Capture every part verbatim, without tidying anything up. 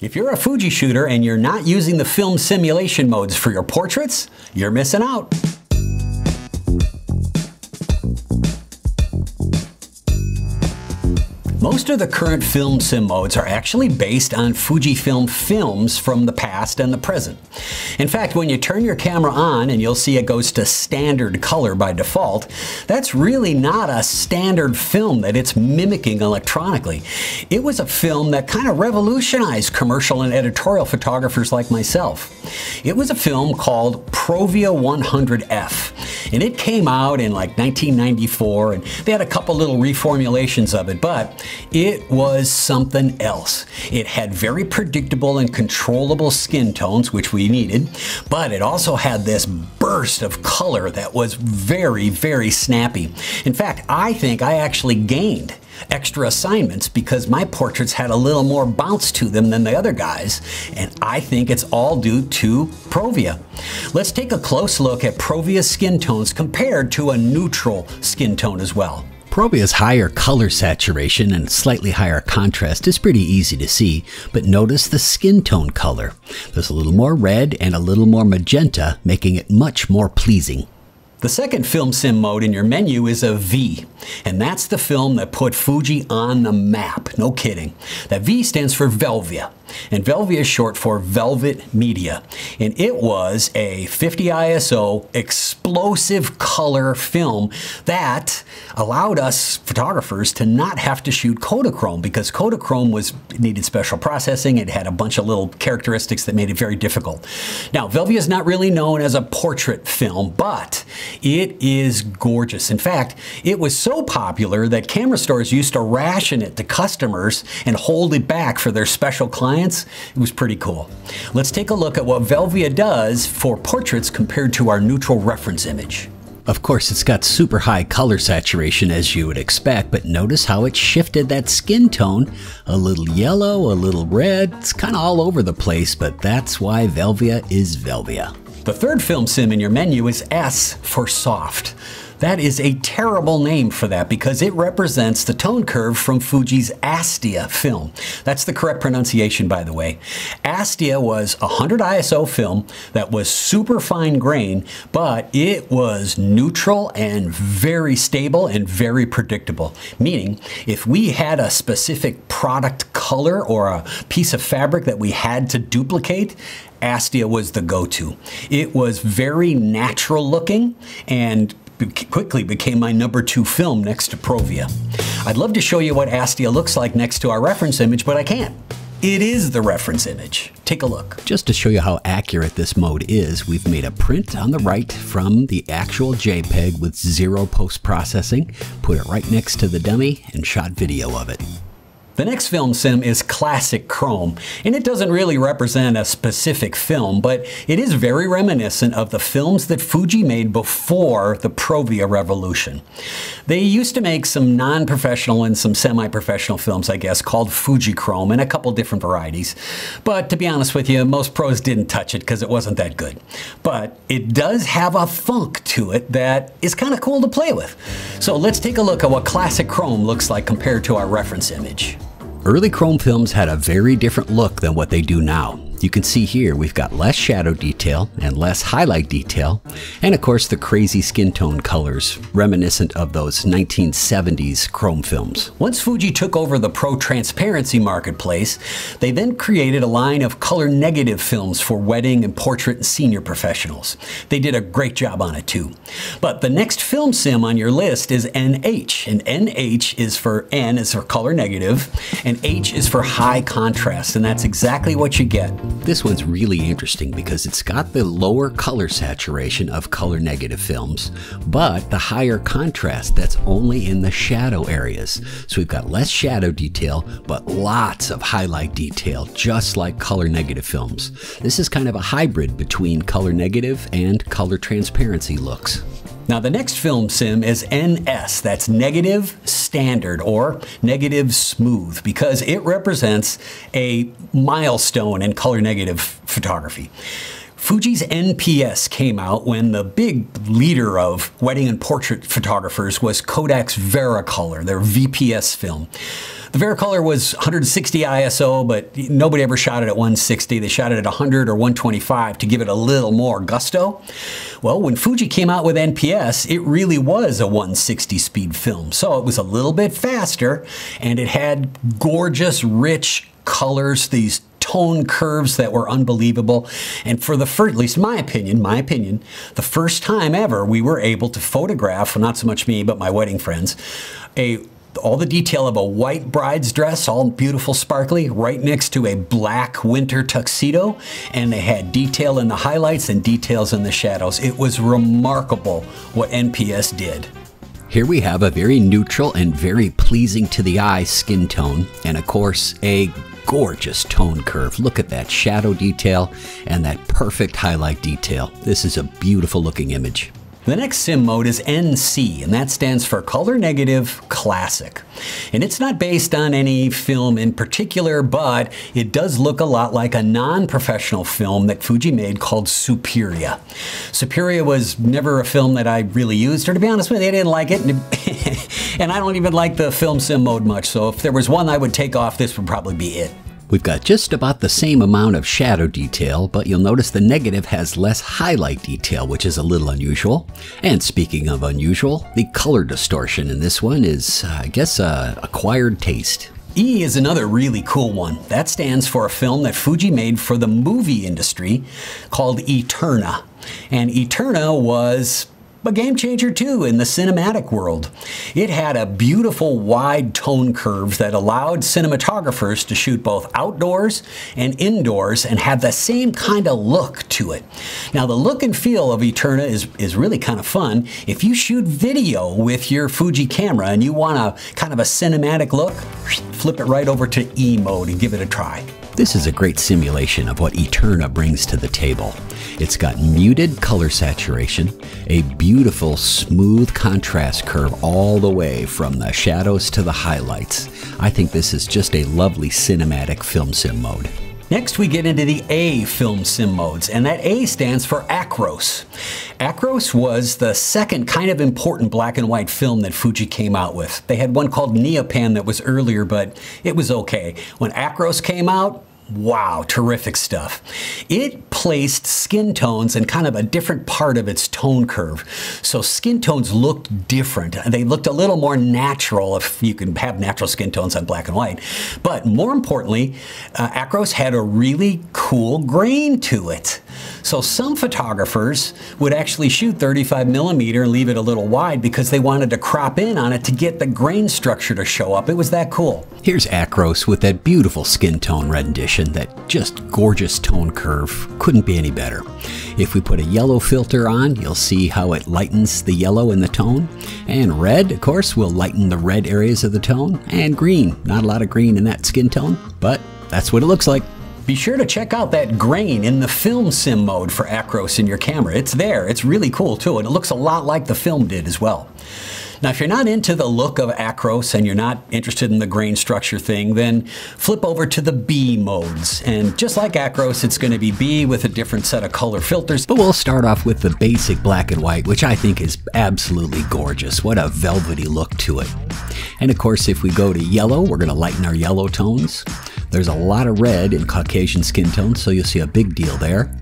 If you're a Fuji shooter and you're not using the film simulation modes for your portraits, you're missing out. Most of the current film sim modes are actually based on Fujifilm films from the past and the present. In fact, when you turn your camera on, and you'll see it goes to standard color by default, that's really not a standard film that it's mimicking electronically. It was a film that kind of revolutionized commercial and editorial photographers like myself. It was a film called Provia one hundred F, and it came out in like nineteen ninety-four, and they had a couple little reformulations of it, but it was something else. It had very predictable and controllable skin tones, which we needed, but it also had this burst of color that was very, very snappy. In fact, I think I actually gained extra assignments because my portraits had a little more bounce to them than the other guys, and I think it's all due to Provia. Let's take a close look at Provia's skin tones compared to a neutral skin tone as well. Provia's higher color saturation and slightly higher contrast is pretty easy to see, but notice the skin tone color. There's a little more red and a little more magenta, making it much more pleasing. The second film sim mode in your menu is a V, and that's the film that put Fuji on the map. No kidding. That V stands for Velvia, and Velvia is short for Velvet Media, and it was a fifty I S O explosive color film that allowed us photographers to not have to shoot Kodachrome, because Kodachrome was needed special processing. It had a bunch of little characteristics that made it very difficult. Now, Velvia is not really known as a portrait film, but it is gorgeous. In fact, it was so popular that camera stores used to ration it to customers and hold it back for their special clients. It was pretty cool. Let's take a look at what Velvia does for portraits compared to our neutral reference image. Of course, it's got super high color saturation as you would expect, but notice how it shifted that skin tone. A little yellow, a little red. It's kind of all over the place, but that's why Velvia is Velvia. The third film sim in your menu is S for soft. That is a terrible name for that because it represents the tone curve from Fuji's Astia film. That's the correct pronunciation, by the way. Astia was a one hundred I S O film that was super fine grain, but it was neutral and very stable and very predictable. Meaning, if we had a specific product color or a piece of fabric that we had to duplicate, Astia was the go-to. It was very natural looking and quickly became my number two film next to Provia. I'd love to show you what Astia looks like next to our reference image, but I can't. It is the reference image. Take a look. Just to show you how accurate this mode is, we've made a print on the right from the actual JPEG with zero post-processing, put it right next to the dummy, and shot video of it. The next film sim is Classic Chrome, and it doesn't really represent a specific film, but it is very reminiscent of the films that Fuji made before the Provia revolution. They used to make some non-professional and some semi-professional films, I guess, called Fuji Chrome, and a couple different varieties. But to be honest with you, most pros didn't touch it because it wasn't that good. But it does have a funk to it that is kind of cool to play with. So let's take a look at what Classic Chrome looks like compared to our reference image. Early Chrome films had a very different look than what they do now. You can see here we've got less shadow detail and less highlight detail, and of course the crazy skin tone colors reminiscent of those nineteen seventies Chrome films. Once Fuji took over the pro transparency marketplace, they then created a line of color negative films for wedding and portrait and senior professionals. They did a great job on it too. But the next film sim on your list is N H, and N H is for N is for color negative, and H is for high contrast, and that's exactly what you get. This one's really interesting because it's got the lower color saturation of color negative films, but the higher contrast that's only in the shadow areas. So we've got less shadow detail, but lots of highlight detail, just like color negative films. This is kind of a hybrid between color negative and color transparency looks. Now the next film sim is N S, that's negative standard or negative smooth, because it represents a milestone in color negative photography. Fuji's N P S came out when the big leader of wedding and portrait photographers was Kodak's Vericolor, their V P S film. The Vericolor was one hundred sixty I S O, but nobody ever shot it at one sixty. They shot it at one hundred or one twenty-five to give it a little more gusto. Well, when Fuji came out with N P S, it really was a one sixty speed film. So it was a little bit faster, and it had gorgeous, rich colors, these tone curves that were unbelievable. And for the first, at least my opinion, my opinion, the first time ever we were able to photograph, well, not so much me, but my wedding friends, a all the detail of a white bride's dress, all beautiful, sparkly, right next to a black winter tuxedo, and they had detail in the highlights and details in the shadows. It was remarkable what N P S did. Here we have a very neutral and very pleasing to the eye skin tone, and of course a gorgeous tone curve. Look at that shadow detail and that perfect highlight detail. This is a beautiful looking image. The next sim mode is N C, and that stands for Color Negative Classic. And it's not based on any film in particular, but it does look a lot like a non-professional film that Fuji made called Superia. Superia was never a film that I really used, or to be honest with you, I didn't like it. And I don't even like the film sim mode much, so if there was one I would take off, this would probably be it. We've got just about the same amount of shadow detail, but you'll notice the negative has less highlight detail, which is a little unusual. And speaking of unusual, the color distortion in this one is, uh, I guess, uh, acquired taste. E is another really cool one. That stands for a film that Fuji made for the movie industry called Eterna. And Eterna was a game changer too in the cinematic world. It had a beautiful wide tone curve that allowed cinematographers to shoot both outdoors and indoors and had the same kind of look to it. Now the look and feel of Eterna is, is really kind of fun. If you shoot video with your Fuji camera and you want a kind of a cinematic look, flip it right over to E mode and give it a try. This is a great simulation of what Eterna brings to the table. It's got muted color saturation, a beautiful smooth contrast curve all the way from the shadows to the highlights. I think this is just a lovely cinematic film sim mode. Next we get into the A film sim modes, and that A stands for Acros. Acros was the second kind of important black and white film that Fuji came out with. They had one called Neopan that was earlier, but it was okay. When Acros came out, wow, terrific stuff. It placed skin tones in kind of a different part of its tone curve. So skin tones looked different. They looked a little more natural, if you can have natural skin tones on black and white. But more importantly, uh, Acros had a really cool grain to it. So some photographers would actually shoot thirty-five millimeter and leave it a little wide because they wanted to crop in on it to get the grain structure to show up. It was that cool. Here's Acros with that beautiful skin tone rendition. That just gorgeous tone curve couldn't be any better. If we put a yellow filter on, you'll see how it lightens the yellow in the tone, and red, of course, will lighten the red areas of the tone, and green, not a lot of green in that skin tone, but that's what it looks like. Be sure to check out that grain in the film sim mode for Acros in your camera. It's there, it's really cool too, and it looks a lot like the film did as well. Now, if you're not into the look of Acros and you're not interested in the grain structure thing, then flip over to the B modes. And just like Acros, it's going to be B with a different set of color filters. But we'll start off with the basic black and white, which I think is absolutely gorgeous. What a velvety look to it. And of course, if we go to yellow, we're going to lighten our yellow tones. There's a lot of red in Caucasian skin tones, so you'll see a big deal there.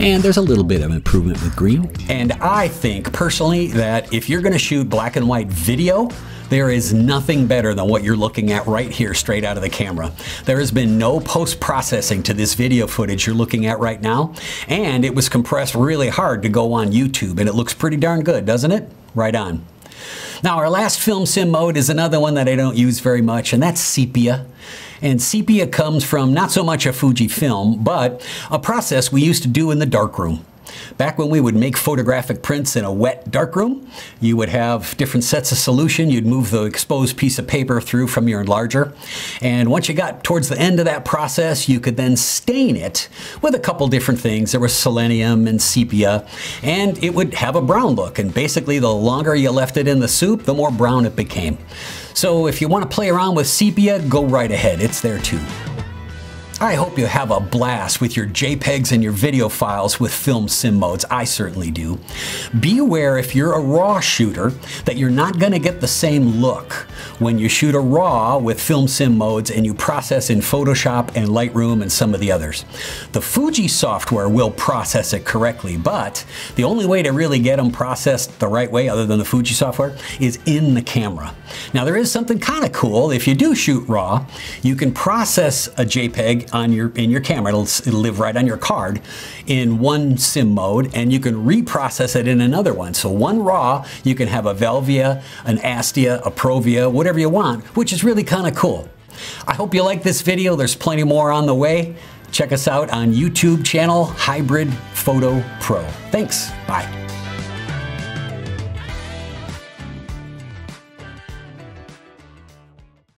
And there's a little bit of improvement with green. And I think personally that if you're going to shoot black and white video, there is nothing better than what you're looking at right here straight out of the camera. There has been no post-processing to this video footage you're looking at right now, and it was compressed really hard to go on YouTube, and it looks pretty darn good, doesn't it? Right on. Now our last film sim mode is another one that I don't use very much, and that's sepia. And sepia comes from not so much a Fujifilm, but a process we used to do in the darkroom. Back when we would make photographic prints in a wet darkroom, you would have different sets of solution. You'd move the exposed piece of paper through from your enlarger. And once you got towards the end of that process, you could then stain it with a couple different things. There was selenium and sepia, and it would have a brown look. And basically, the longer you left it in the soup, the more brown it became. So if you want to play around with sepia, go right ahead. It's there too. I hope you have a blast with your JPEGs and your video files with film sim modes. I certainly do. Be aware if you're a RAW shooter that you're not going to get the same look when you shoot a RAW with film sim modes and you process in Photoshop and Lightroom and some of the others. The Fuji software will process it correctly, but the only way to really get them processed the right way, other than the Fuji software, is in the camera. Now there is something kind of cool. If you do shoot RAW, you can process a JPEG on your in your camera. It'll, it'll live right on your card in one sim mode, and you can reprocess it in another one. So one RAW, you can have a Velvia, an Astia, a Provia, whatever you want, which is really kind of cool. I hope you like this video. There's plenty more on the way. Check us out on YouTube channel, Hybrid Photo Pro. Thanks, bye.